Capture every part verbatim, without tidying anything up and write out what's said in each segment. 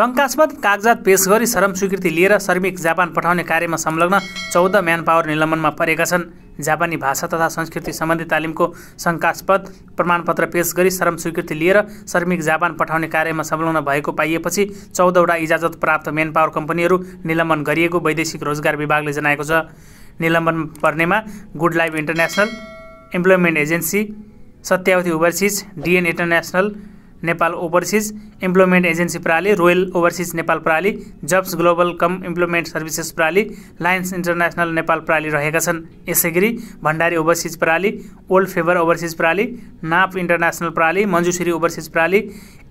शंकास्पद कागजात पेश गरी श्रम स्वीकृति लिएर श्रमिक जापान पठाउने कार्यमा संलग्न चौध म्यान पावर निलम्बनमा परेका छन्। जापानी भाषा तथा संस्कृति सम्बन्धी तालिमको शंकास्पद प्रमाणपत्र पेश गरी श्रम स्वीकृति लिएर श्रमिक जापान पठाउने कार्यमा संलग्न भएको पाइएपछि चौधवटा इजाजत प्राप्त म्यान पावर कम्पनीहरू निलम्बन गरिएको वैदेशिक रोजगार विभागले जनाएको छ। निलम्बन पर्नेमा good life international employment agency, Satyawati overseas, DN international Nepal overseas employment agency प्राली, रोयल ओभरसिज नेपाल प्राली, जब्स ग्लोबल कम इम्प्लोइमेन्ट सर्भिसेस प्राली, लायन्स इन्टरनेसनल नेपाल प्राली रहेका छन्। यसैगरी भण्डारी ओभरसिज प्राली, ओल्ड फेबर ओभरसिज प्राली, नाप इन्टरनेसनल प्राली, मञ्जुश्री ओभरसिज प्राली,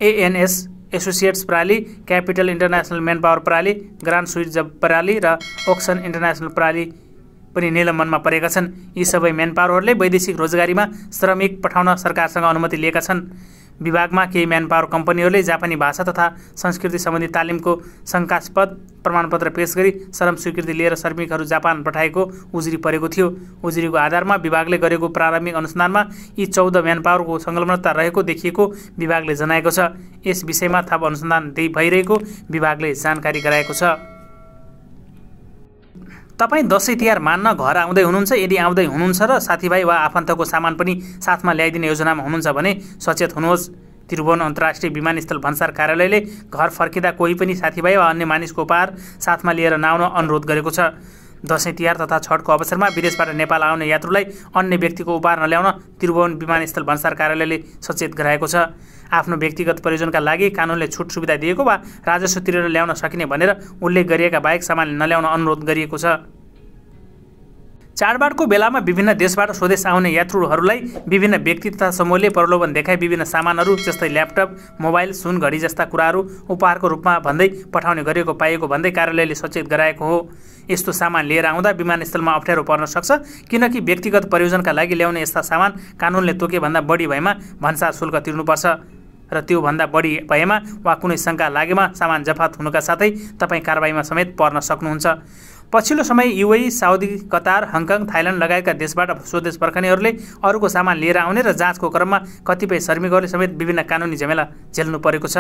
एएनएस एसोसिएट्स प्राली, क्यापिटल इन्टरनेसनल म्यानपावर प्राली, ग्रान स्वीट जब प्राली र ओक्सन इन्टरनेसनल प्राली पनि निलम्बनमा परेका छन्। यी सबै म्यानपावरहरूले वैदेशिक रोजगारीमा श्रमिक पठाउन सरकारसँग अनुमति लिएका छन्। विभागमा केही म्यानपावर कम्पनीहरूले जापानी भाषा तथा संस्कृति सम्बन्धी तालिमको शंकास्पद प्रमाणपत्र पेश गरी श्रम स्वीकृति लिएर श्रमिकहरू जापान पठाएको उजुरी परेको थियो। उजुरीको आधारमा विभागले गरेको प्रारम्भिक अनुसन्धानमा यी चौध म्यानपावरको संलग्नता रहेको देखिएको विभागले जनाएको छ। यस विषयमा थप अनुसन्धान भइरहेको विभागले जानकारी गराएको छ। तपाईं दसैँ तिहार मान्न घर आउँदै हुनुहुन्छ, यदि आउँदै हुनुहुन्छ र साथीभाइ वा आफन्तको सामान पनि साथमा ल्याइदिने योजनामा हुनुहुन्छ भने सचेत हुनुहोस्। त्रिभुवन अन्तर्राष्ट्रिय विमानस्थल भन्सार कार्यालयले घर फर्किँदा कोही पनि साथीभाइ वा अन्य मानिसको उपहार साथमा लिएर नआउन अनुरोध गरेको छ। दसैँ तिहार तथा छठको अवसरमा विदेशबाट नेपाल आउने यात्रुलाई अन्य व्यक्तिको उपहार नल्याउन त्रिभुवन विमानस्थल भन्सार कार्यालयले सचेत गराएको छ। आफ्नो व्यक्तिगत प्रयोजनका लागि कानुनले छुट सुविधा दिएको वा राजस्व तिरेर ल्याउन सकिने भनेर उल्लेख गरिएका बाहेक सामान नल्याउन अनुरोध गरिएको छ। चाडबाडको बेलामा विभिन्न देशबाट स्वदेश आउने यात्रुहरूलाई विभिन्न व्यक्ति तथा समूहले प्रलोभन देखाई विभिन्न सामानहरू जस्तै ल्यापटप, मोबाइल, सुनघडी जस्ता कुराहरू उपहारको रूपमा भन्दै पठाउने गरेको पाइएको भन्दै कार्यालयले सचेत गराएको हो। यस्तो सामान लिएर आउँदा विमानस्थलमा अप्ठ्यारो पर्न सक्छ, किनकि व्यक्तिगत प्रयोजनका लागि ल्याउने यस्ता सामान कानुनले तोकेभन्दा बढी भएमा भन्सार शुल्क तिर्नुपर्छ र त्योभन्दा बढी भएमा वा कुनै शङ्का लागेमा सामान जफात हुनुका साथै तपाईँ कारबाहीमा समेत पर्न सक्नुहुन्छ। पछिल्लो समय UAE, Saudi, Qatar, Hong Kong, Thailand लगायतका देशबाट स्वदेश फर्कनेहरूले अरूको सामान लिएर आउने र जाँचको क्रममा कतिपय श्रमिकहरूले समेत विभिन्न कानुनी झमेला झेल्नु परेको छ।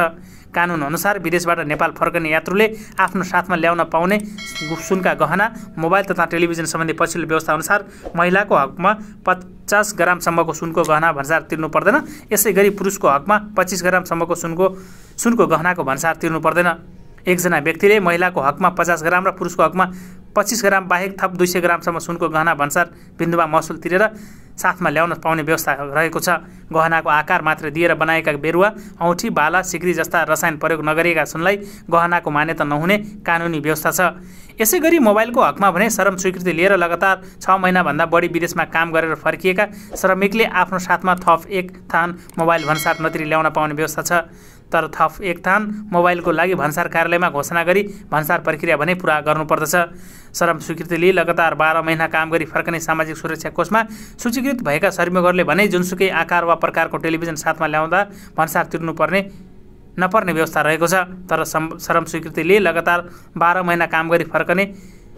कानुनअनुसार विदेशबाट नेपाल फर्कने यात्रुले आफ्नो साथमा ल्याउन पाउने सुनका गहना, मोबाइल तथा टेलिभिजन सम्बन्धी पछिल्लो व्यवस्थाअनुसार महिलाको हकमा पचास ग्रामसम्मको सुनको गहना भन्सार तिर्नु पर्दैन। यसै गरी पुरुषको हकमा पच्चिस ग्रामसम्मको सुनको सुनको गहनाको भन्सार तिर्नु पर्दैन। एकजना व्यक्तिले महिलाको हकमा पचास ग्राम र पुरुषको हकमा पच्चीस ग्राम बाहेक थप दुई सय ग्रामसम्म सुनको गहना भन्सार बिन्दुमा महसुल तिरेर साथमा ल्याउन पाउने व्यवस्था रहेको छ। गहनाको आकार मात्र दिएर बनाएका बेरुवा, औँठी, बाला, सिक्री जस्ता रसायन प्रयोग नगरिएका सुनलाई गहनाको मान्यता नहुने कानुनी व्यवस्था छ। यसैगरी मोबाइलको हकमा भने श्रम स्वीकृति लिएर लगातार छ महिनाभन्दा बढी विदेशमा काम गरेर फर्किएका श्रमिकले आफ्नो साथमा थप एक थान मोबाइल भन्सार नतिरी ल्याउन पाउने व्यवस्था छ। तर थप एक थान मोबाइलको लागि भन्सार कार्यालयमा घोषणा गरी भन्सार प्रक्रिया भने पुरा गर्नुपर्दछ। श्रम स्वीकृतिले लगातार बाह्र महिना काम गरी फर्कने सामाजिक सुरक्षा कोषमा सूचीकृत भएका श्रमिकहरूले भने जुनसुकै आकार वा प्रकारको टेलिभिजन साथमा ल्याउँदा भन्सार तिर्नुपर्ने नपर्ने व्यवस्था रहेको छ। तर श्रम स्वीकृतिले लगातार बाह्र महिना काम गरी फर्कने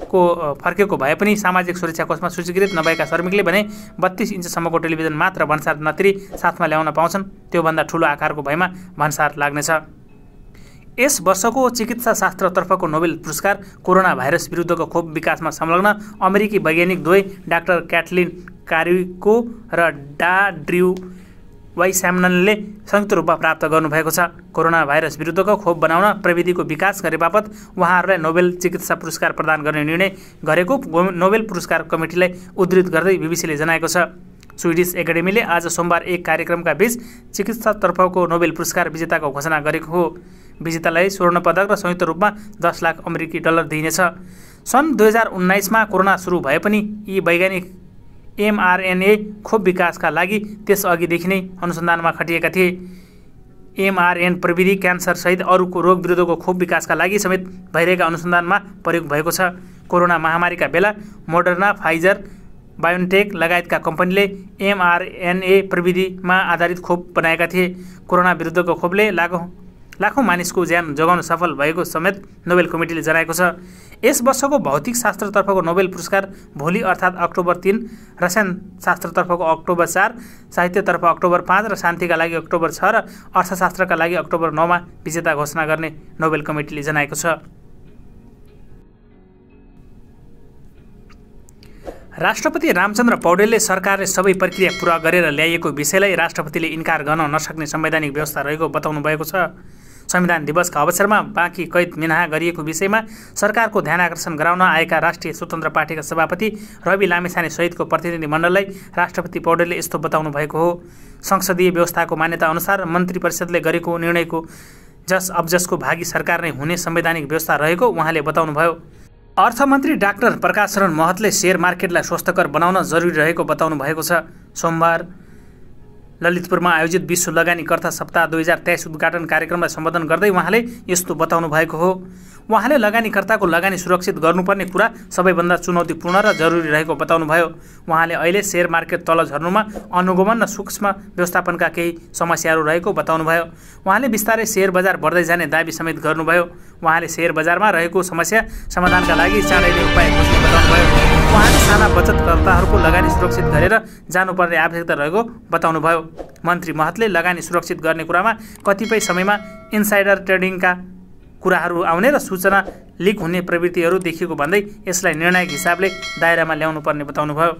को फर्केको भए पनि सामाजिक सुरक्षा कोषमा सूचीकृत नभएका श्रमिकले भने बत्तीस इन्चसम्मको टेलिभिजन मात्र भन्सार नतिरी साथमा ल्याउन पाउँछन्। त्योभन्दा ठुलो आकारको भएमा भन्सार लाग्नेछ। यस वर्षको चिकित्सा शास्त्रतर्फको नोबेल पुरस्कार कोरोना भाइरस विरुद्धको खोप विकासमा संलग्न अमेरिकी वैज्ञानिक दुवै डाक्टर क्याथलिन कारिको र डा ड्र्यू वाइसम्यानले संयुक्त रूपमा प्राप्त गर्नुभएको छ। कोरोना भाइरस विरुद्धको खोप बनाउन प्रविधिको विकास गरे बापत उहाँहरूलाई नोबेल चिकित्सा पुरस्कार प्रदान गर्ने निर्णय गरेको नोबेल पुरस्कार कमिटीलाई उद्धृत गर्दै बीबीसीले जनाएको छ। स्विडिस एकाडेमीले आज सोमबार एक कार्यक्रमका बीच चिकित्सातर्फको नोबेल पुरस्कार विजेताको घोषणा गरेको हो। विजेतालाई स्वर्ण पदक र संयुक्त रूपमा दस लाख अमेरिकी डलर दिइनेछ। सन् दुई हजार उन्नाइसमा कोरोना सुरु भए पनि यी वैज्ञानिक एमआरएनए खोप विकासका लागि त्यसअघिदेखि नै अनुसन्धानमा खटिएका थिए। एमआरएन प्रविधि क्यान्सरसहित अरूको रोग विरुद्धको खोप विकासका लागि समेत भइरहेका अनुसन्धानमा प्रयोग भएको छ। कोरोना महामारीका बेला मोडर्ना, फाइजर, बायोनटेक लगायतका कम्पनीले एमआरएनए प्रविधिमा आधारित खोप बनाएका थिए। कोरोना विरुद्धको खोपले लागु लाखौं मानिसको ज्यान जगाउन सफल भएको समेत नोबेल कमिटीले जनाएको छ। यस वर्षको भौतिक शास्त्रतर्फको नोबेल पुरस्कार भोलि अर्थात् अक्टोबर तीन, रसायन शास्त्रतर्फको अक्टोबर चार, साहित्यतर्फ अक्टोबर पाँच र शान्तिका लागि अक्टोबर छ र अर्थशास्त्रका लागि अक्टोबर नौमा विजेता घोषणा गर्ने नोबेल कमिटीले जनाएको छ। राष्ट्रपति रामचन्द्र पौडेलले सरकारले सबै प्रक्रिया पूरा गरेर ल्याइएको विषयलाई राष्ट्रपतिले इन्कार गर्न नसक्ने संवैधानिक व्यवस्था रहेको बताउनु भएको छ। संविधान दिवसका अवसरमा बाँकी कैद मिनाहा गरिएको विषयमा सरकारको ध्यान आकर्षण गराउन आएका राष्ट्रिय स्वतन्त्र पार्टीका सभापति रवि लामिछाने सहितको प्रतिनिधिमण्डललाई राष्ट्रपति पौडेलले यस्तो बताउनु भएको हो। संसदीय व्यवस्थाको मान्यता अनुसार मन्त्री परिषदले गरेको निर्णयको जस अब्जसको भागी सरकार नै हुने संवैधानिक व्यवस्था रहेको उहाँले बताउनुभयो। अर्थमन्त्री डाक्टर प्रकाश शरण महतले सेयर मार्केटलाई स्वस्थकर बनाउन जरुरी रहेको बताउनु भएको छ। सोमबार ललितपुरमा आयोजित विश्व लगानीकर्ता सप्ताह दुई हजार तेइस उद्घाटन कार्यक्रमलाई सम्बोधन गर्दै उहाँले यस्तो बताउनु भएको हो। उहाँले लगानीकर्ताको लगानी सुरक्षित गर्नुपर्ने कुरा सबैभन्दा चुनौतीपूर्ण र जरुरी रहेको बताउनुभयो। उहाँले अहिले सेयर मार्केट तल झर्नुमा अनुगमन र सूक्ष्म व्यवस्थापनका केही समस्याहरू रहेको बताउनुभयो। उहाँले बिस्तारै सेयर बजार बढ्दै जाने दाबी समेत गर्नुभयो। उहाँले सेयर बजारमा रहेको समस्या समाधानका लागि चाँडै नै उपाय खोज्ने बताउनुभयो। उहाँले साना बचतकर्ताहरूको लगानी सुरक्षित गरेर जानुपर्ने आवश्यकता रहेको बताउनुभयो। मन्त्री महतले लगानी सुरक्षित गर्ने कुरामा कतिपय समयमा इन्साइडर ट्रेडिङका कुराहरू आउने र सूचना लिक हुने प्रवृत्तिहरू देखिएको भन्दै यसलाई निर्णायक हिसाबले दायरामा ल्याउनु पर्ने बताउनुभयो।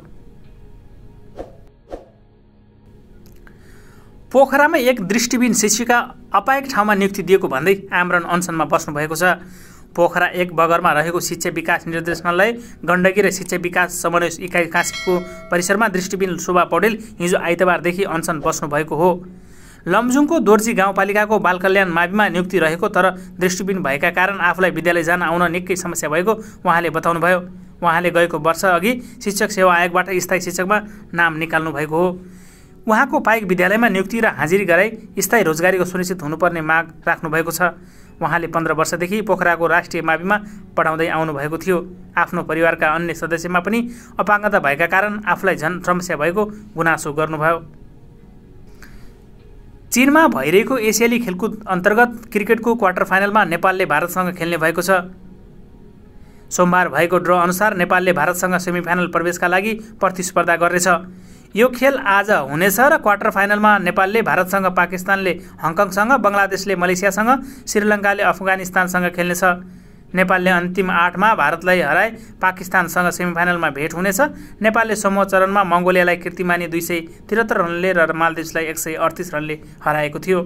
पोखरामा एक दृष्टिबिन शिक्षिका अपायक ठाउँमा नियुक्ति दिएको भन्दै आमरण अनसनमा बस्नु भएको छ। पोखरा एक बगरमा रहेको शिक्षा विकास निर्देशनालय गण्डकी र शिक्षा विकास समन्वय इकाइ कास्कीको परिसरमा दृष्टिबिन शोभा पौडेल हिजो आइतबारदेखि अनसन बस्नुभएको हो। लमजुङको दोर्जी गाउँपालिकाको बालकल्याण माविमा नियुक्ति रहेको तर दृष्टिबिन भएका कारण आफूलाई विद्यालय जान आउन निकै समस्या भएको उहाँले बताउनुभयो। उहाँले गएको वर्ष अघि शिक्षक सेवा आयोगबाट स्थायी शिक्षकमा नाम निकाल्नु भएको हो। उहाँको पाइक विद्यालयमा नियुक्ति र हाजिरी गराई स्थायी रोजगारीको सुनिश्चित हुनुपर्ने माग राख्नुभएको छ। उहाँले पन्ध्र वर्षदेखि पोखराको राष्ट्रिय माविमा पढाउँदै आउनुभएको थियो। आफ्नो परिवारका अन्य सदस्यमा पनि अपाङ्गता भएका कारण आफूलाई झन् समस्या भएको गुनासो गर्नुभयो। चीनमा भइरहेको एसियाली खेलकुद अन्तर्गत क्रिकेटको क्वार्टर फाइनलमा नेपालले भारतसँग खेल्ने भएको छ। सोमबार भएको ड्र अनुसार नेपालले भारतसँग सेमिफाइनल प्रवेशका लागि प्रतिस्पर्धा गर्नेछ। यो खेल आज हुनेछ र क्वार्टर फाइनलमा नेपालले भारतसँग, पाकिस्तानले हङकङसँग, बङ्गलादेशले मलेसियासँग, श्रीलङ्काले अफगानिस्तानसँग खेल्नेछ। नेपालले अन्तिम आठमा भारतलाई हराए पाकिस्तानसँग सेमिफाइनलमा भेट हुनेछ। नेपालले समूह चरणमा मङ्गोलियालाई कृतिमानी दुई सय त्रिहत्तर रनले र मालदिभ्सलाई एक सय अडतिस रनले हराएको थियो।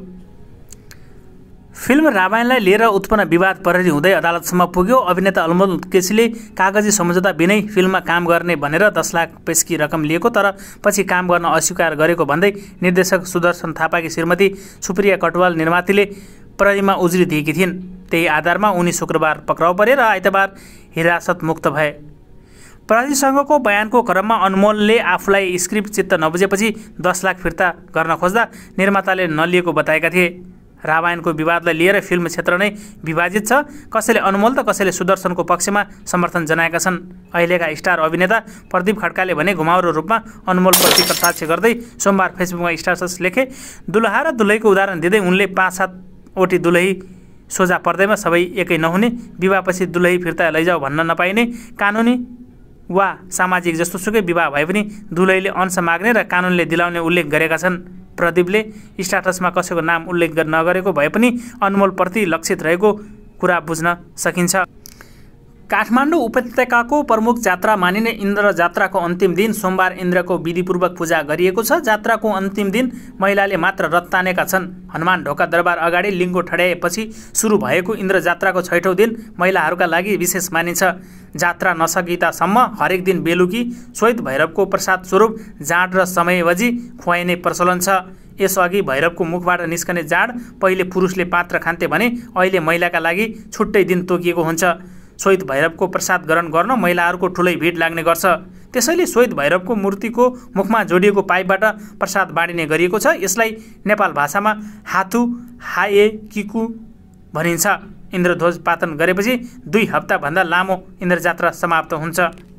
फिल्म रामायणलाई लिएर उत्पन्न विवाद प्रहरी हुँदै अदालतसम्म पुग्यो। अभिनेता अनमोल केसीले कागजी सम्झौता बिनै फिल्ममा काम गर्ने भनेर दस लाख पेस्की रकम लिएको तर पछि काम गर्न अस्वीकार गरेको भन्दै निर्देशक सुदर्शन थापाकी श्रीमती सुप्रिया कटवाल निर्मातीले प्रहरीमा उजुरी दिएकी थिइन्। त्यही आधारमा उनी शुक्रबार पक्राउ परे र आइतबार हिरासत मुक्त भए। प्रहरीसँगको बयानको क्रममा अनमोलले आफूलाई स्क्रिप्ट चित्त नबुझेपछि दस लाख फिर्ता गर्न खोज्दा निर्माताले नलिएको बताएका थिए। रामायणको विवादलाई लिएर फिल्म क्षेत्र नै विभाजित छ। कसैले अनमोल त कसैले सुदर्शनको पक्षमा समर्थन जनाएका छन्। अहिलेका स्टार अभिनेता प्रदीप खड्काले भने घुमाउरो रूपमा अनमोलप्रति कटाक्ष गर्दै सोमबार फेसबुकमा स्टाटस लेखे। दुलहा र दुलहीको उदाहरण दिँदै उनले पाँच सातवटी दुलही सोझा पर्दैमा सबै एकै नहुने, विवाहपछि दुलही फिर्ता लैजाऊ भन्न नपाइने, कानुनी वा सामाजिक जस्तोसुकै विवाह भए पनि दुलहीले अंश माग्ने र कानुनले दिलाउने उल्लेख गरेका छन्। प्रदीपले स्टाटसमा कसैको नाम उल्लेख नगरेको भए पनि अनमोलप्रति लक्षित रहेको कुरा बुझ्न सकिन्छ। काठमाडौँ उपत्यकाको प्रमुख जात्रा मानिने इन्द्र जात्राको अन्तिम दिन सोमबार इन्द्रको विधिपूर्वक पूजा गरिएको छ। जात्राको अन्तिम दिन महिलाले मात्र रथ तानेका छन्। हनुमान ढोका दरबार अगाडि लिङ्गो ठड्याएपछि सुरु भएको इन्द्र जात्राको छैठौँ दिन महिलाहरूका लागि विशेष मानिन्छ। जात्रा नसकितासम्म हरेक दिन बेलुकी श्वेत भैरवको प्रसाद स्वरूप जाँड र समयवजी खुवाइने प्रचलन छ। यसअघि भैरवको मुखबाट निस्कने जाँड पहिले पुरुषले पात्र खान्थे भने अहिले महिलाका लागि छुट्टै दिन तोकिएको हुन्छ। श्वेत भैरवको प्रसाद ग्रहण गर्न महिलाहरूको ठुलै भिड लाग्ने गर्छ। त्यसैले श्वेत भैरवको मूर्तिको मुखमा जोडिएको पाइपबाट प्रसाद बाँडिने गरिएको छ। यसलाई नेपाल भाषामा हाथु हाए किकु भनिन्छ। इन्द्रध्वज पातन गरेपछि दुई हप्ताभन्दा लामो इन्द्रजात्रा समाप्त हुन्छ।